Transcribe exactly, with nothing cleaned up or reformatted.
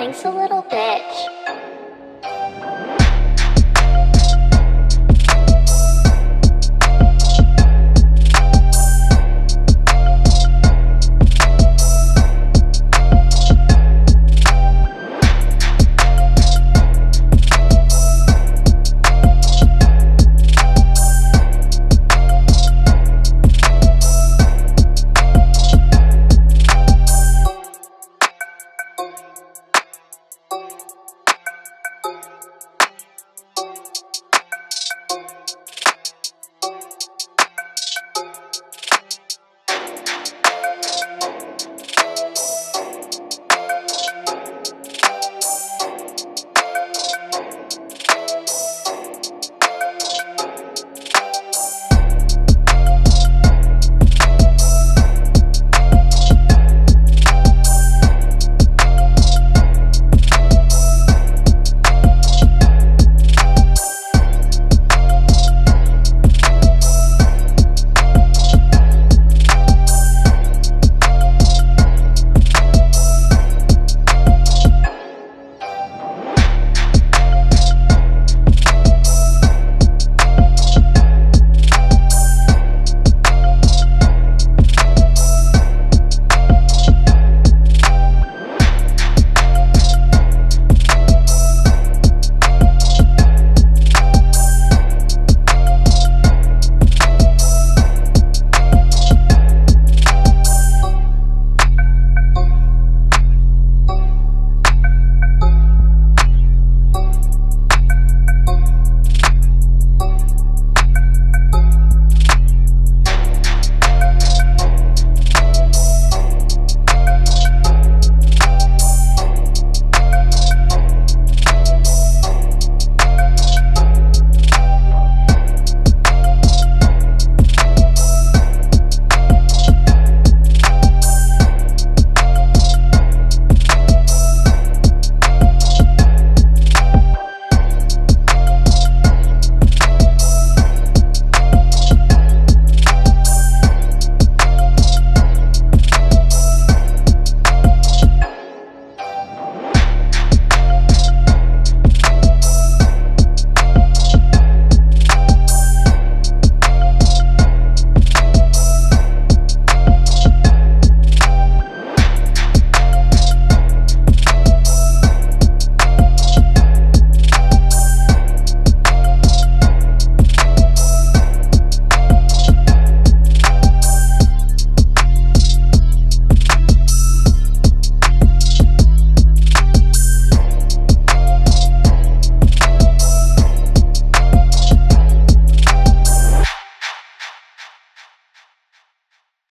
Thanks a little, bitch.